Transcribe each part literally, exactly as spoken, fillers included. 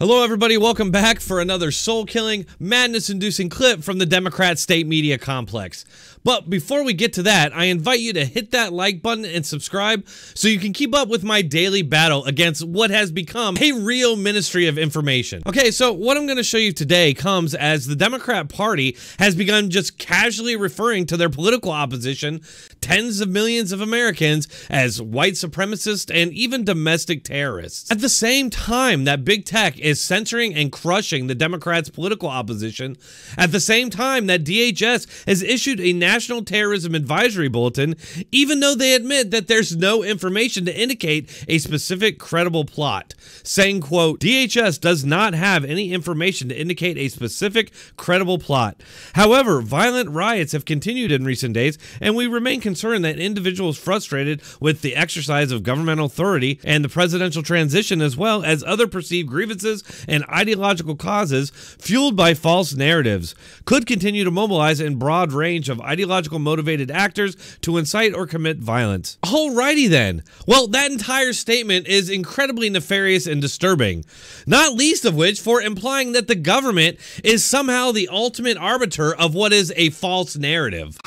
Hello everybody, welcome back for another soul-killing, madness-inducing clip from the Democrat state media complex. But before we get to that, I invite you to hit that like button and subscribe so you can keep up with my daily battle against what has become a real ministry of information. Okay, so what I'm going to show you today comes as the Democrat Party has begun just casually referring to their political opposition, tens of millions of Americans, as white supremacists and even domestic terrorists. At the same time that big tech is is censoring and crushing the Democrats' political opposition, at the same time that D H S has issued a National Terrorism Advisory Bulletin, even though they admit that there's no information to indicate a specific credible plot, saying, quote, D H S does not have any information to indicate a specific credible plot. However, violent riots have continued in recent days, and we remain concerned that individuals frustrated with the exercise of governmental authority and the presidential transition, as well as other perceived grievances and ideological causes fueled by false narratives, could continue to mobilize in broad range of ideological motivated actors to incite or commit violence. Alrighty then. Well, that entire statement is incredibly nefarious and disturbing, not least of which for implying that the government is somehow the ultimate arbiter of what is a false narrative.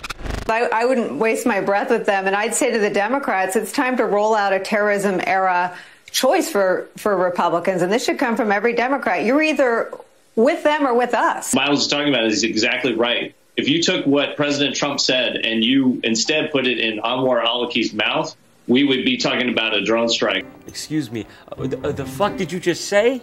I, I wouldn't waste my breath with them, and I'd say to the Democrats, it's time to roll out a terrorism era choice for for Republicans, and this should come from every Democrat. You're either with them or with us. Miles is talking about is exactly right. If you took what President Trump said and you instead put it in Anwar al-Awlaki's mouth, we would be talking about a drone strike. Excuse me, uh, the, uh, the fuck did you just say?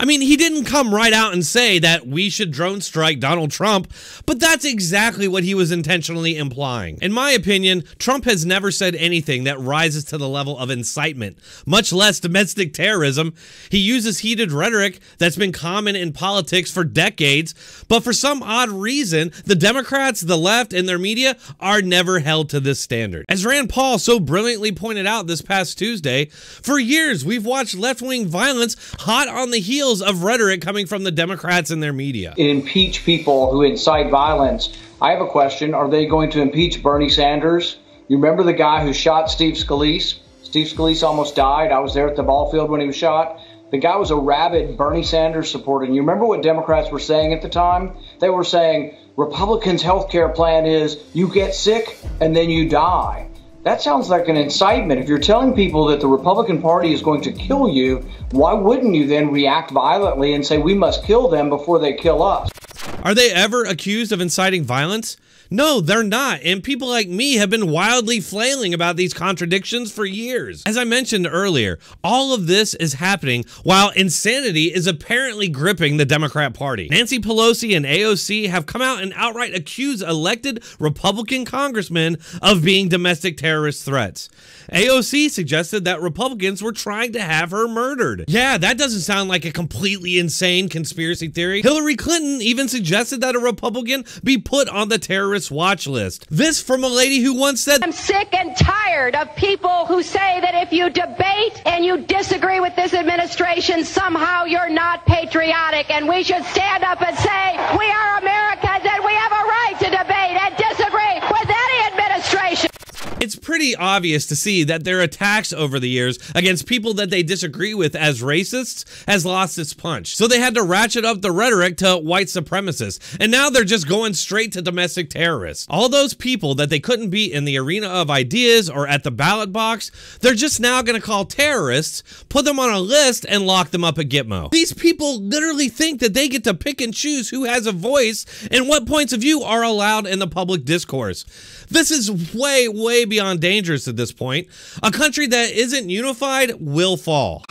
I mean, he didn't come right out and say that we should drone strike Donald Trump, but that's exactly what he was intentionally implying. In my opinion, Trump has never said anything that rises to the level of incitement, much less domestic terrorism. He uses heated rhetoric that's been common in politics for decades, but for some odd reason, the Democrats, the left, and their media are never held to this standard. As Rand Paul so brilliantly pointed out this past Tuesday, for years we've watched left-wing violence hot on the heels of rhetoric coming from the Democrats and their media. Impeach people who incite violence. I have a question. Are they going to impeach Bernie Sanders? You remember the guy who shot Steve Scalise? Steve Scalise almost died. I was there at the ball field when he was shot. The guy was a rabid Bernie Sanders supporter. And you remember what Democrats were saying at the time? They were saying Republicans' health care plan is you get sick and then you die. That sounds like an incitement. If you're telling people that the Republican Party is going to kill you, why wouldn't you then react violently and say we must kill them before they kill us? Are they ever accused of inciting violence? No, they're not, and people like me have been wildly flailing about these contradictions for years. As I mentioned earlier, all of this is happening while insanity is apparently gripping the Democrat Party. Nancy Pelosi and A O C have come out and outright accused elected Republican congressmen of being domestic terrorist threats. A O C suggested that Republicans were trying to have her murdered. Yeah, that doesn't sound like a completely insane conspiracy theory. Hillary Clinton even suggested that a Republican be put on the terrorist watch list. This from a lady who once said, I'm sick and tired of people who say that if you debate and you disagree with this administration, somehow you're not patriotic, and we should stand up and say we are Americans and we have a right to debate and disagree with any administration. It's pretty obvious to see that their attacks over the years against people that they disagree with as racists has lost its punch. So they had to ratchet up the rhetoric to white supremacists, and now they're just going straight to domestic terrorists. All those people that they couldn't beat in the arena of ideas or at the ballot box, they're just now going to call terrorists, put them on a list, and lock them up at Gitmo. These people literally think that they get to pick and choose who has a voice and what points of view are allowed in the public discourse. This is way, way beyond beyond dangerous at this point. A country that isn't unified will fall.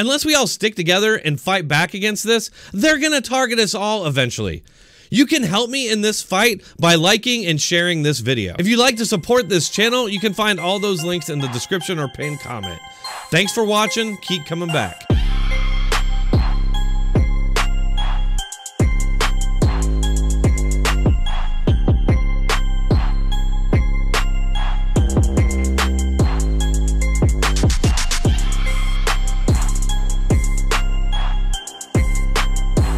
Unless we all stick together and fight back against this, they're gonna target us all eventually. You can help me in this fight by liking and sharing this video. If you'd like to support this channel, you can find all those links in the description or pinned comment. Thanks for watching. Keep coming back.